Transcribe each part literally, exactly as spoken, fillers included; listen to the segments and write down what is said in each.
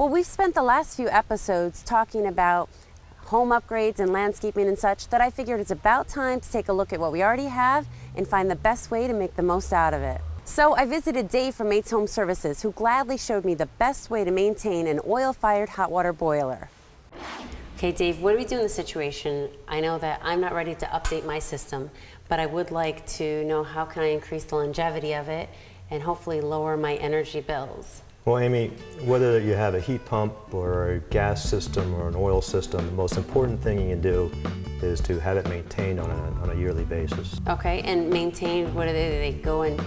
Well, we've spent the last few episodes talking about home upgrades and landscaping and such that I figured it's about time to take a look at what we already have and find the best way to make the most out of it. So I visited Dave from Maitz Home Services, who gladly showed me the best way to maintain an oil-fired hot water boiler. Okay, Dave, what do we do in the situation? I know that I'm not ready to update my system, but I would like to know how can I increase the longevity of it and hopefully lower my energy bills. Well, Amy, whether you have a heat pump or a gas system or an oil system, the most important thing you can do is to have it maintained on a, on a yearly basis. Okay, and maintained, what do they do? They go and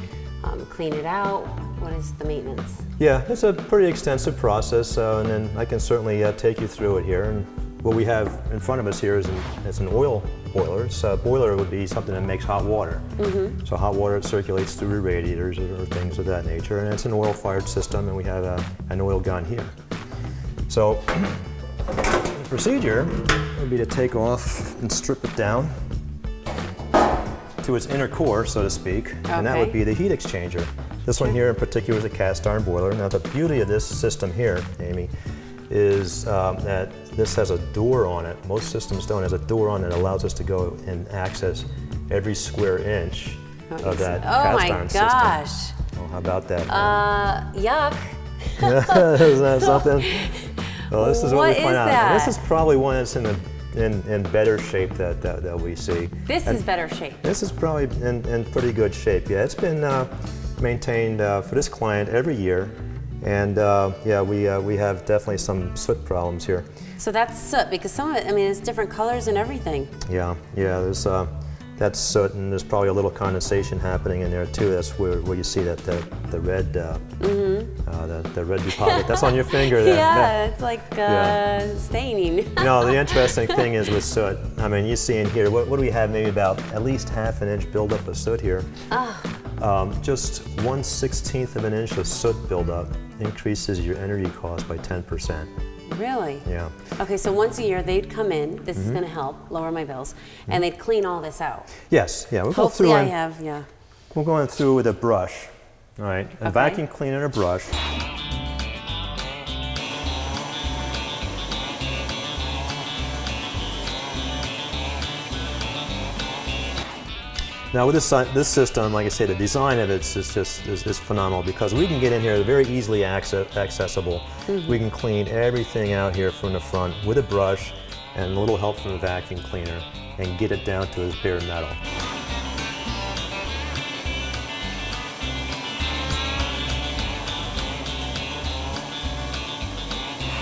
um, clean it out? What is the maintenance? Yeah, it's a pretty extensive process, uh, and then I can certainly uh, take you through it here. And what we have in front of us here is an, it's an oil boiler. So a boiler would be something that makes hot water. Mm-hmm. So hot water circulates through radiators or things of that nature, and it's an oil-fired system, and we have a, an oil gun here. So the procedure would be to take off and strip it down to its inner core, so to speak, okay. And that would be the heat exchanger. This one here in particular is a cast iron boiler. Now the beauty of this system here, Amy, is um, that this has a door on it. Most systems don't. It has a door on it that allows us to go and access every square inch of that oh cast iron system. Oh my gosh. Well, how about that? Uh, yuck. Isn't that something? Well, this is what, what we find is out. That? This is probably one that's in the In, in better shape that, that, that we see. This and is better shape. This is probably in, in pretty good shape. Yeah, it's been uh, maintained uh, for this client every year, and uh, yeah, we uh, we have definitely some soot problems here. So that's soot, because some of it, I mean, it's different colors and everything. Yeah, yeah. There's uh, that's soot, and there's probably a little condensation happening in there too. That's where, where you see that the the red. Uh, mm-hmm. uh, the, the red deposit. That's on your finger. Then. Yeah, that, it's like uh, yeah. staining. You know, the interesting thing is with soot. I mean, you see in here. What, what do we have? Maybe about at least half an inch buildup of soot here. Oh. Um, just one sixteenth of an inch of soot buildup increases your energy cost by ten percent. Really? Yeah. Okay, so once a year they'd come in, this mm-hmm. is going to help lower my bills, mm-hmm. and they'd clean all this out. Yes, yeah. We'll Hopefully go through I and, have, yeah. We're going through with a brush, all right, a okay. vacuum cleaner and a brush. Now with this, this system, like I say, the design of it is just is, is phenomenal because we can get in here very easily access, accessible. Mm-hmm. We can clean everything out here from the front with a brush and a little help from the vacuum cleaner and get it down to its bare metal.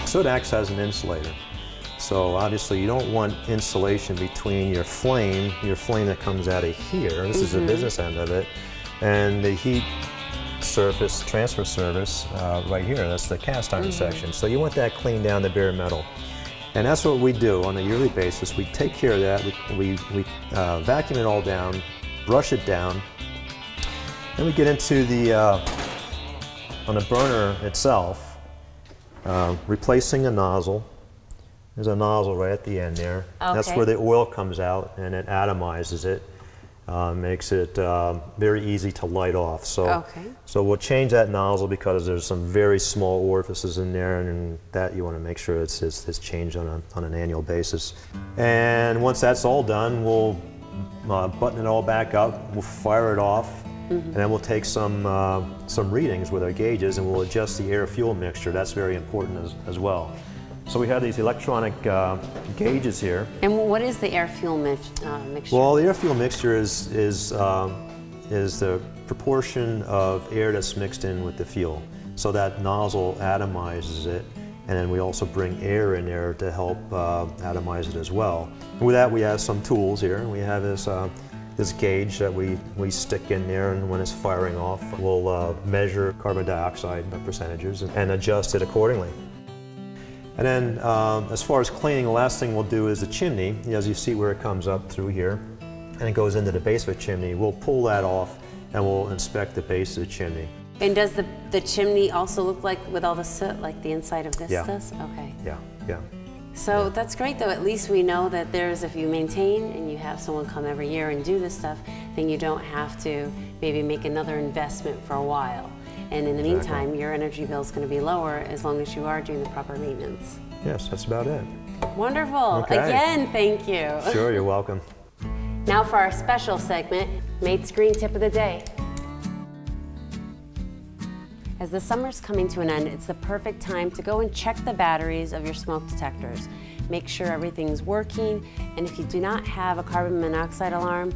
Soot acts as an insulator. So obviously you don't want insulation between your flame, your flame that comes out of here, this mm-hmm. is the business end of it, and the heat surface, transfer surface uh, right here, that's the cast iron mm-hmm. section. So you want that cleaned down to bare metal. And that's what we do on a yearly basis. We take care of that, we, we, we uh, vacuum it all down, brush it down, and we get into the, uh, on the burner itself, uh, replacing a nozzle. There's a nozzle right at the end there. Okay. That's where the oil comes out and it atomizes it, uh, makes it uh, very easy to light off. So, okay. so we'll change that nozzle because there's some very small orifices in there, and that you want to make sure it's, it's, it's changed on, a, on an annual basis. And once that's all done, we'll uh, button it all back up, we'll fire it off, mm-hmm. and then we'll take some, uh, some readings with our gauges and we'll adjust the air-fuel mixture. That's very important as, as well. So we have these electronic uh, gauges here. And what is the air-fuel mi uh, mixture? Well, the air-fuel mixture is, is, um, is the proportion of air that's mixed in with the fuel. So that nozzle atomizes it, and then we also bring air in there to help uh, atomize it as well. And with that, we have some tools here. We have this, uh, this gauge that we, we stick in there, and when it's firing off, we'll uh, measure carbon dioxide percentages and adjust it accordingly. And then um, as far as cleaning, the last thing we'll do is the chimney. As you see where it comes up through here and it goes into the base of the chimney, we'll pull that off and we'll inspect the base of the chimney. And does the, the chimney also look like with all the soot, like the inside of this yeah. does? Okay. Yeah, yeah. So yeah. that's great though, at least we know that there's, if you maintain and you have someone come every year and do this stuff, then you don't have to maybe make another investment for a while. And in the exactly. meantime, your energy bill is going to be lower as long as you are doing the proper maintenance. Yes, that's about it. Wonderful. Okay. Again, thank you. Sure, you're welcome. Now for our special segment, Maitz Green Tip of the Day. As the summer's coming to an end, it's the perfect time to go and check the batteries of your smoke detectors. Make sure everything's working, and if you do not have a carbon monoxide alarm,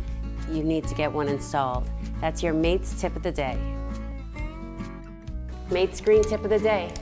you need to get one installed. That's your Maitz Tip of the Day. Maitz Green Tip of the Day.